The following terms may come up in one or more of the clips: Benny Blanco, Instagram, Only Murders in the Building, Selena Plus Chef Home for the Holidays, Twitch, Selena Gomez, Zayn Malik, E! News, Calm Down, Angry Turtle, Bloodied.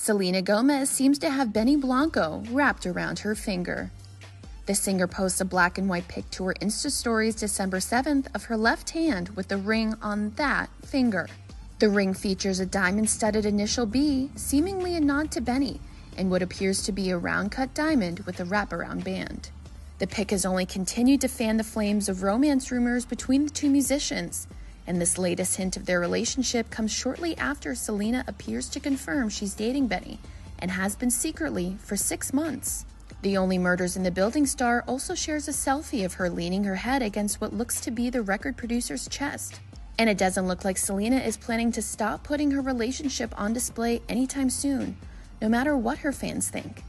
Selena Gomez seems to have Benny Blanco wrapped around her finger. The singer posts a black and white pic to her Insta stories December 7th of her left hand with the ring on that finger. The ring features a diamond-studded initial B, seemingly a nod to Benny, and what appears to be a round-cut diamond with a wraparound band. The pic has only continued to fan the flames of romance rumors between the two musicians, and this latest hint of their relationship comes shortly after Selena appears to confirm she's dating Benny and has been secretly for 6 months. The Only Murders in the Building star also shares a selfie of her leaning her head against what looks to be the record producer's chest. And it doesn't look like Selena is planning to stop putting her relationship on display anytime soon, no matter what her fans think,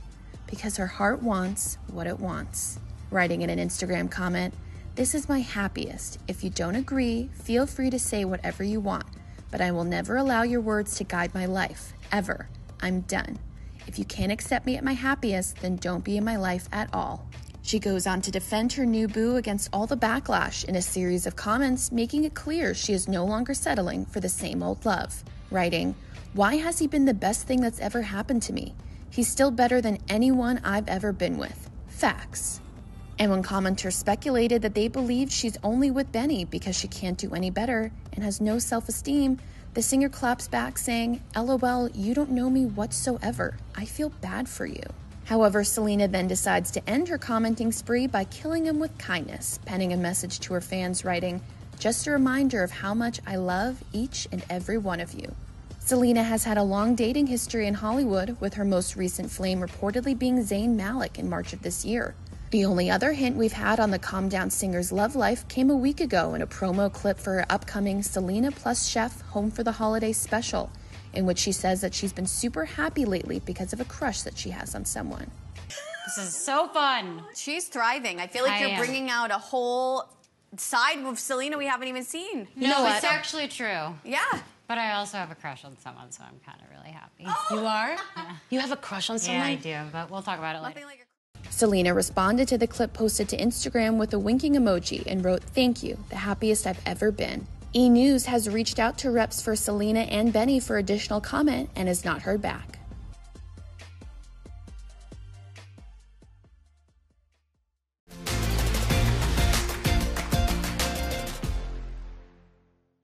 because her heart wants what it wants. Writing in an Instagram comment, "This is my happiest. If you don't agree, feel free to say whatever you want, but I will never allow your words to guide my life, ever. I'm done. If you can't accept me at my happiest, then don't be in my life at all." She goes on to defend her new boo against all the backlash in a series of comments, making it clear she is no longer settling for the same old love, writing, "Why has he been the best thing that's ever happened to me? He's still better than anyone I've ever been with. Facts." And when commenters speculated that they believed she's only with Benny because she can't do any better and has no self-esteem, the singer claps back saying, "LOL, you don't know me whatsoever. I feel bad for you." However, Selena then decides to end her commenting spree by killing him with kindness, penning a message to her fans writing, "Just a reminder of how much I love each and every one of you." Selena has had a long dating history in Hollywood, with her most recent flame reportedly being Zayn Malik in March of this year. The only other hint we've had on the Calm Down singer's love life came a week ago in a promo clip for her upcoming Selena Plus Chef Home for the Holidays special, in which she says that she's been super happy lately because of a crush that she has on someone. This is so fun. She's thriving. I feel like you're bringing out a whole side of Selena we haven't even seen. No, it's actually true. Yeah. But I also have a crush on someone, so I'm kind of really happy. Oh. You are? Yeah. You have a crush on someone? Yeah, I do, but we'll talk about it later. Selena responded to the clip posted to Instagram with a winking emoji and wrote, "Thank you, the happiest I've ever been." E! News has reached out to reps for Selena and Benny for additional comment and has not heard back.